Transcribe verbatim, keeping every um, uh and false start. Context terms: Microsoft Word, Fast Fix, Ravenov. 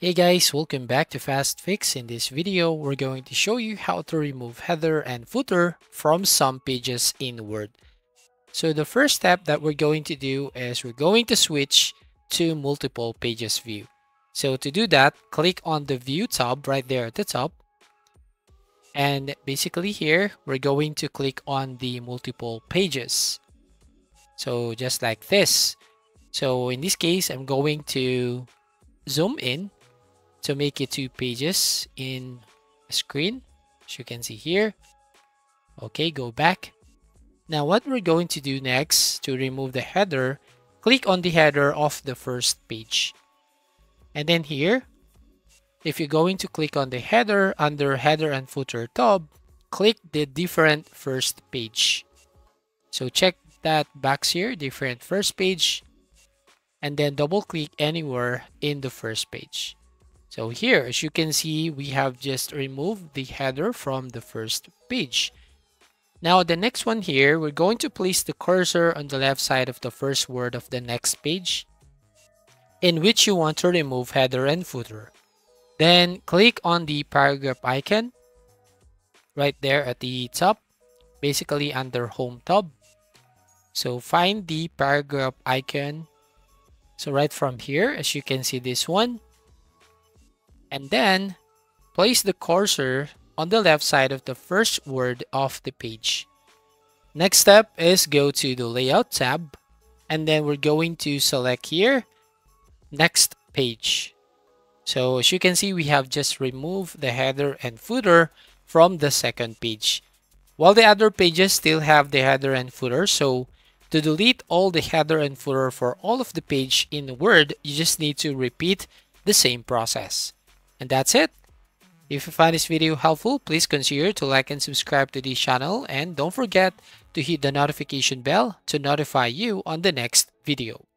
Hey guys, welcome back to Fast Fix. In this video, we're going to show you how to remove header and footer from some pages in Word. So the first step that we're going to do is we're going to switch to multiple pages view. So to do that, click on the View tab right there at the top. And basically here, we're going to click on the multiple pages. So just like this. So in this case, I'm going to zoom in to make it two pages in a screen, as you can see here. Okay, go back. Now what we're going to do next to remove the header, click on the header of the first page. And then here, if you're going to click on the header under Header and Footer tab, click the different first page. So check that box here, different first page, and then double click anywhere in the first page. So here, as you can see, we have just removed the header from the first page. Now the next one here, we're going to place the cursor on the left side of the first word of the next page in which you want to remove header and footer. Then click on the paragraph icon right there at the top, basically under Home tab. So find the paragraph icon. So right from here, as you can see this one, and then place the cursor on the left side of the first word of the page. Next step is go to the Layout tab, and then we're going to select here, Next Page. So as you can see, we have just removed the header and footer from the second page, while the other pages still have the header and footer. So to delete all the header and footer for all of the page in Word, you just need to repeat the same process. And that's it. If you find this video helpful, please consider to like and subscribe to this channel, and don't forget to hit the notification bell to notify you on the next video.